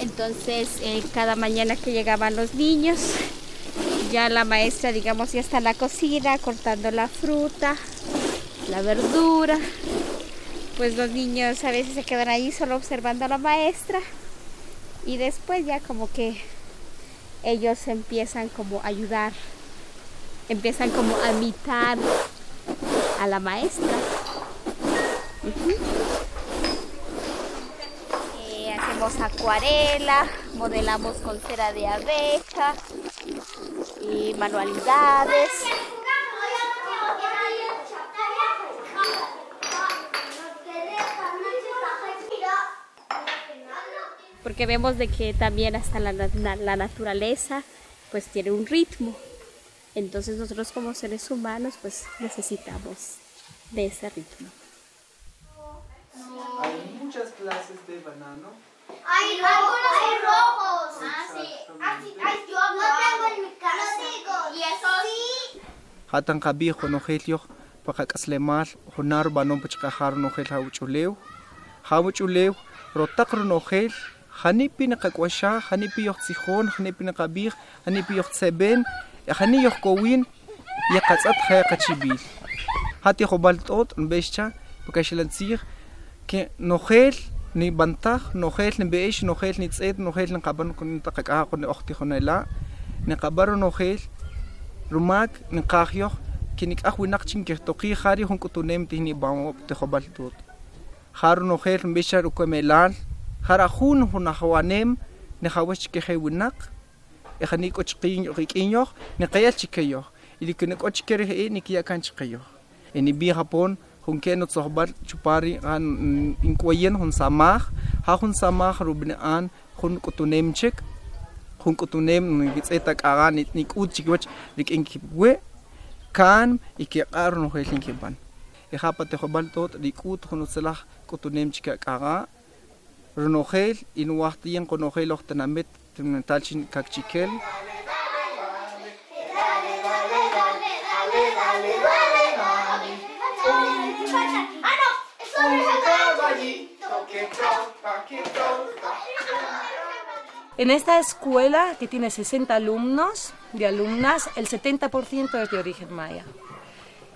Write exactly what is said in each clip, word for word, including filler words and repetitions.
Entonces eh, cada mañana que llegaban los niños, ya la maestra, digamos, ya está en la cocina cortando la fruta, la verdura. Pues los niños a veces se quedan ahí solo observando a la maestra y después ya como que ellos empiezan como a ayudar, empiezan como a imitar a la maestra. Uh-huh. eh, hacemos acuarela, modelamos con cera de abeja y manualidades. Porque vemos de que también hasta la, la, la naturaleza pues tiene un ritmo. Entonces nosotros como seres humanos pues necesitamos de ese ritmo. Hay muchas clases de banano. Hay algunos rojos. Ah, sí. Ah, sí. Ay, yo no tengo en mi casa. Lo digo. Y eso sí. Hatan kabijo no helio, para caslemar, honar banón pachajar no helio uchuleu. Hauchuleu, rotakro no helio. Hanipi nakakwasha, hanipi yoxijón, hanipi nakabir, hanipi yoxeben, hani yoxkowin, yakatsat hayakachibil. Hati hobaltot, un bestia, pokashilantzir, que no gel, ni bantaj, no gel, ni beish, no gel, ni tzed, no gel, ni kaban con takakaha con ochtijonela, ni kabaro no gel, rumak, ni kahyo, que ni kahwinachin que toki hari hunkutunem tini bamo te hobaltot. Haru no gel, un bestia rukomelal. Harajun hunahuanem, nehawachikehewinak, ehanikochkinyokikinyoh, nekayachikeyoh, y de que nekochkerehe nikiakanchikeyoh. En Ibi Japón, Hunken Otsohbar Chupari an Inquayen Hunsamah, Hahun Samah Rubnean, Hunkotunemchek, Hunkotunem Gitzetak Aran, Nikuchikwach, Nikinkibwe, Kan, Ikiarno Helinkiban. Ehapatehobaltot, Nikut Hunuselah Kotunemchek Ara. Renojel y no hacían con ojel los tenamet talchin Kaqchikel. En esta escuela que tiene sesenta alumnos y alumnas, el setenta por ciento es de origen maya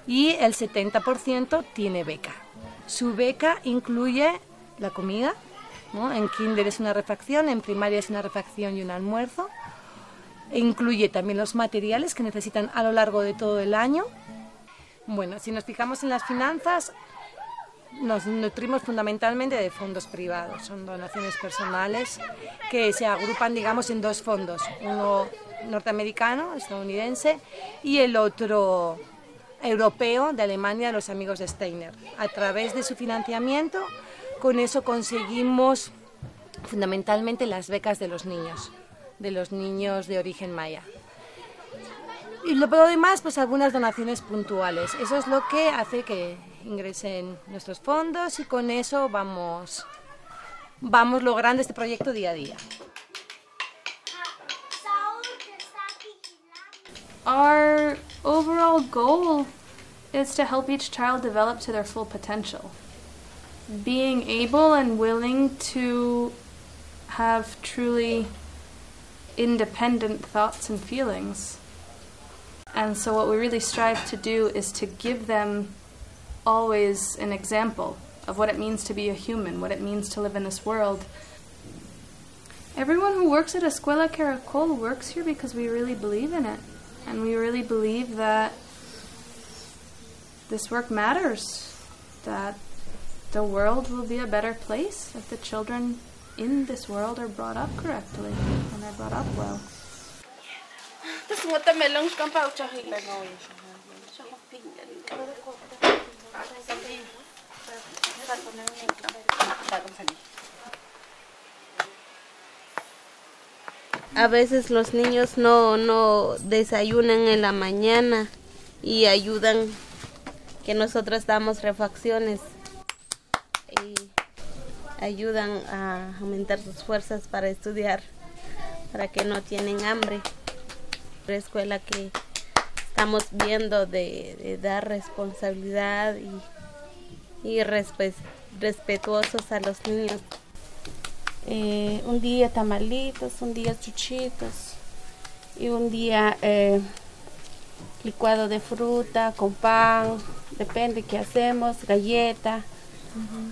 y el setenta por ciento tiene beca. Su beca incluye la comida, ¿no? En kinder es una refacción, en primaria es una refacción y un almuerzo. E incluye también los materiales que necesitan a lo largo de todo el año. Bueno, si nos fijamos en las finanzas, nos nutrimos fundamentalmente de fondos privados. Son donaciones personales que se agrupan, digamos, en dos fondos. Uno norteamericano, estadounidense, y el otro europeo, de Alemania, de los amigos de Steiner. A través de su financiamiento, con eso conseguimos fundamentalmente las becas de los niños, de los niños de origen maya. Y lo demás, pues algunas donaciones puntuales. Eso es lo que hace que ingresen nuestros fondos y con eso vamos, vamos logrando este proyecto día a día. Our overall goal is to help each child develop to their full potential. Being able and willing to have truly independent thoughts and feelings. And so what we really strive to do is to give them always an example of what it means to be a human, what it means to live in this world. Everyone who works at Escuela Caracol works here because we really believe in it. And we really believe that this work matters, that the world will be a better place if the children in this world are brought up correctly and are brought up well. A veces los niños no, no desayunan en la mañana y ayudan, que nosotros damos refacciones. Ayudan a aumentar sus fuerzas para estudiar, para que no tienen hambre. La escuela que estamos viendo de, de dar responsabilidad y, y respe, respetuosos a los niños. eh, un día tamalitos, un día chuchitos y un día eh, licuado de fruta con pan, depende qué hacemos, galleta,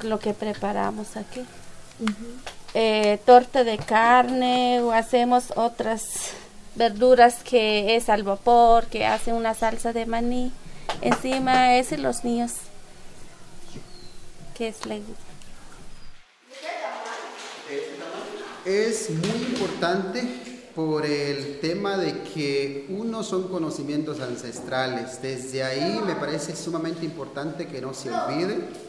uh-huh. lo que preparamos aquí. Uh-huh. eh, torta de carne o hacemos otras verduras que es al vapor, que hacen una salsa de maní. Encima es los niños que es la gusta. Es muy importante por el tema de que uno son conocimientos ancestrales. Desde ahí me parece sumamente importante que no se olvide.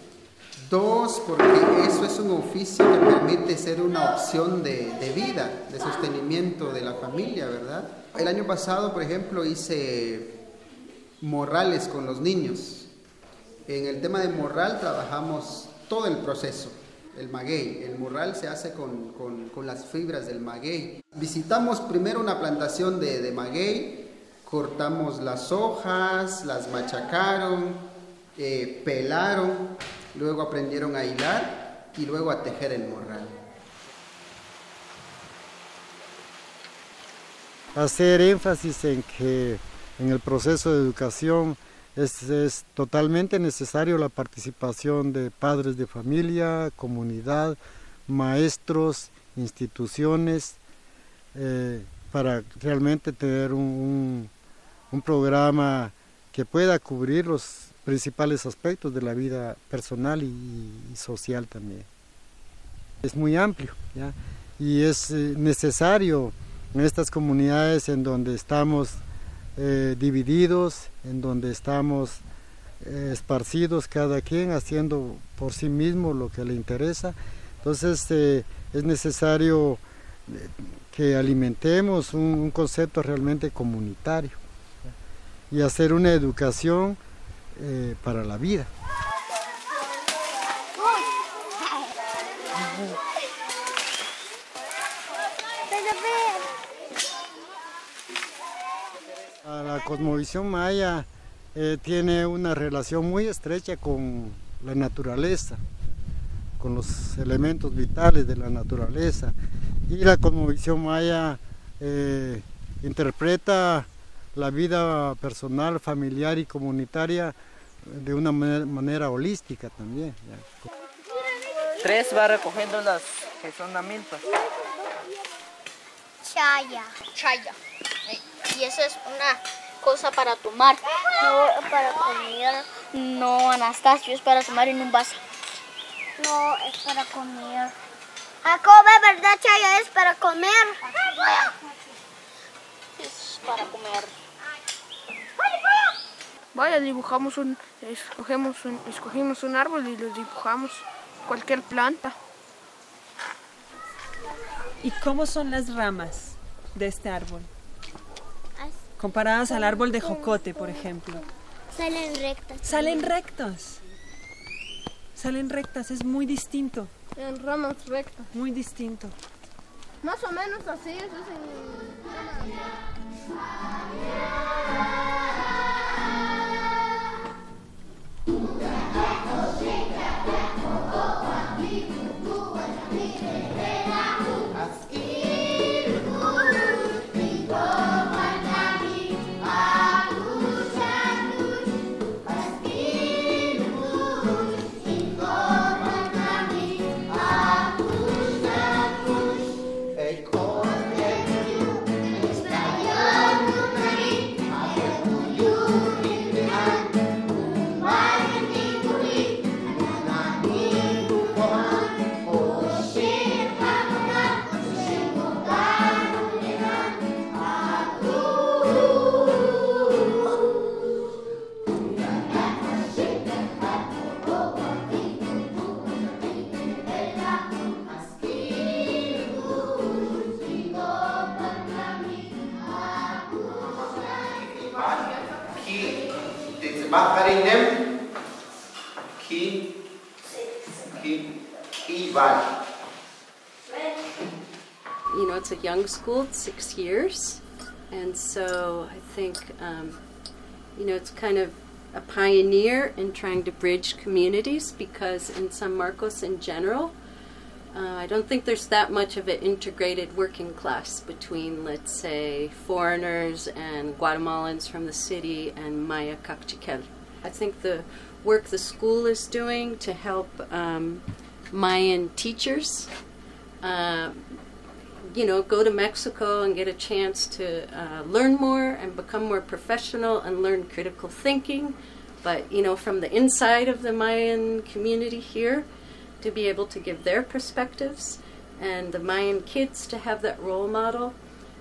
Dos, porque eso es un oficio que permite ser una opción de, de vida, de sostenimiento de la familia, ¿verdad? El año pasado, por ejemplo, hice morrales con los niños. En el tema de morral trabajamos todo el proceso. El maguey, el morral se hace con, con, con las fibras del maguey. Visitamos primero una plantación de, de maguey, cortamos las hojas, las machacaron, eh, pelaron, luego aprendieron a hilar y luego a tejer el morral. Hacer énfasis en que en el proceso de educación Es, es totalmente necesario la participación de padres de familia, comunidad, maestros, instituciones, eh, para realmente tener un, un, un programa que pueda cubrir los principales aspectos de la vida personal y, y social también. Es muy amplio, ¿ya? Y es necesario en estas comunidades en donde estamos Eh, divididos, en donde estamos eh, esparcidos cada quien haciendo por sí mismo lo que le interesa. Entonces eh, es necesario que alimentemos un, un concepto realmente comunitario y hacer una educación eh, para la vida. La cosmovisión maya eh, tiene una relación muy estrecha con la naturaleza, con los elementos vitales de la naturaleza. Y la cosmovisión maya eh, interpreta la vida personal, familiar y comunitaria de una manera, manera holística también. Tres va recogiendo las que son las milpas. Chaya. Chaya. Y esa es una cosa para tomar, no para comer. No, Anastasio, es para tomar en un vaso. No, es para comer. A comer, ¿verdad, Chaya? Es para comer. Es para comer. Vaya, dibujamos un, escogemos un, escogimos un árbol y lo dibujamos, cualquier planta. ¿Y cómo son las ramas de este árbol? Comparadas al árbol de Jocote, por ejemplo. Salen rectas. Salen rectas. Salen rectas, es muy distinto. En ramas rectas. Muy distinto. Más o menos así, eso es. You know, it's a young school, it's six years, and so I think, um, you know, it's kind of a pioneer in trying to bridge communities, because in San Marcos in general, Uh, I don't think there's that much of an integrated working class between, let's say, foreigners and Guatemalans from the city and Maya Kaqchikel. I think the work the school is doing to help um, Mayan teachers, uh, you know, go to Mexico and get a chance to uh, learn more and become more professional and learn critical thinking. But, you know, from the inside of the Mayan community here, to be able to give their perspectives, and the Mayan kids to have that role model.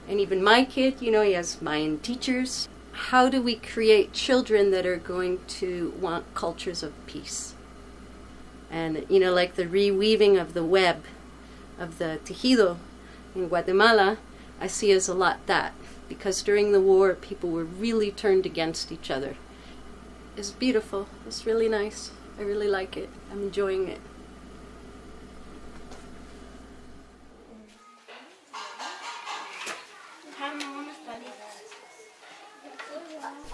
And even my kid, you know, he has Mayan teachers. How do we create children that are going to want cultures of peace? And, you know, like the reweaving of the web, of the tejido in Guatemala, I see as a lot that, because during the war, people were really turned against each other. It's beautiful, it's really nice. I really like it, I'm enjoying it.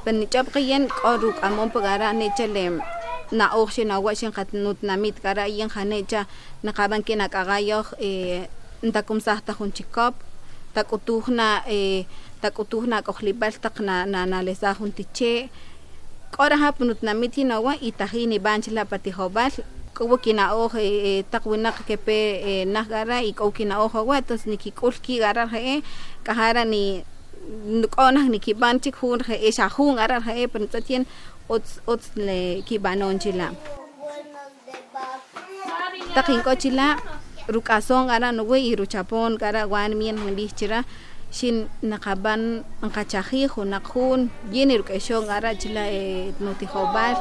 Penichapkiyen koru amon pagara nechelem na oxin aguachin katnut namit kara yen hanecha na kaban kina kagayoh ntakumsah tahunchikop takutuhna takutuhna kohlibar takna na na lesahuntiche kora hapunut namit hinawa itahini banchla patihobal kowo kina oh takwinaq kepe nagara ikow kina oh aguatos nikikulki garar he kahara ni Nukonas ni kibanchik hun he esa hun arar he pentatien ots ots le kibanon chila. Takinko chila rukasong ara nuwe iruchapon kara wan mien hundis chira sin nakaban angkachahi hunakun yeni rukasong ara chila e nutihobal.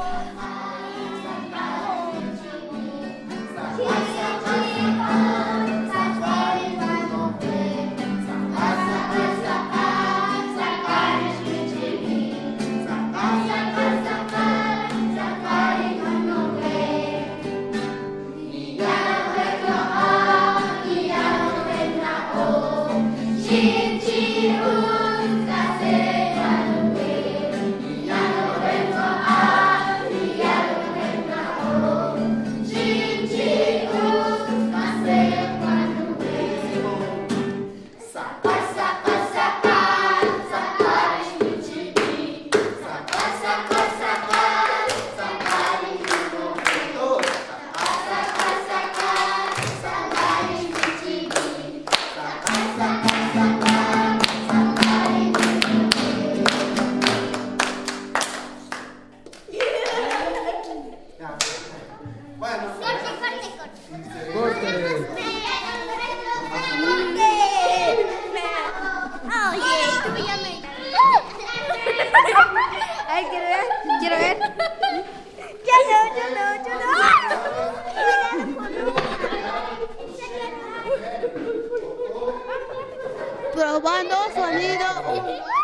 Probando sonido.